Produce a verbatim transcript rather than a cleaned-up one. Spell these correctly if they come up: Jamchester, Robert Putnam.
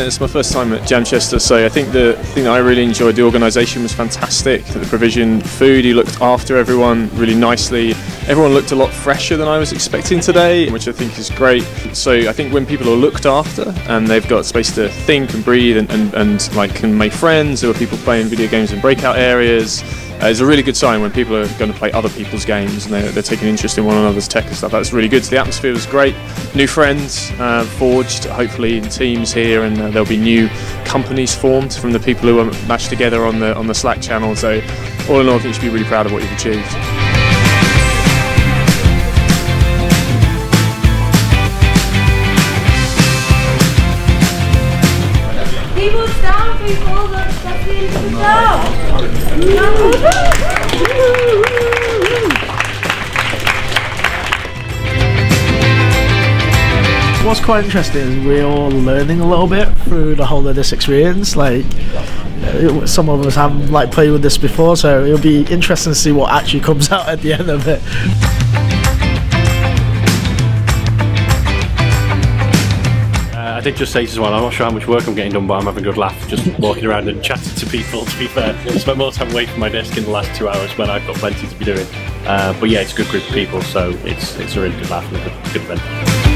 It's my first time at Jamchester, so I think the thing that I really enjoyed, the organisation was fantastic. The provision, food, he looked after everyone really nicely. Everyone looked a lot fresher than I was expecting today, which I think is great. So I think when people are looked after and they've got space to think and breathe and, and, and like can make friends, there were people playing video games in breakout areas. Uh, it's a really good sign when people are going to play other people's games and they're, they're taking interest in one another's tech and stuff. That's really good. So the atmosphere was great. New friends uh, forged, hopefully, in teams here, and uh, there'll be new companies formed from the people who are matched together on the on the Slack channel. So, all in all, I think you should be really proud of what you've achieved. People stand, people, that's the job! What's quite interesting is we're all learning a little bit through the whole of this experience. Like, some of us haven't like played with this before, so it'll be interesting to see what actually comes out at the end of it. I did just say to someone, I'm not sure how much work I'm getting done, but I'm having a good laugh just walking around and chatting to people. To be fair, I spent more time away from my desk in the last two hours when I've got plenty to be doing. Uh, but yeah, it's a good group of people, so it's it's a really good laugh and a good, good event.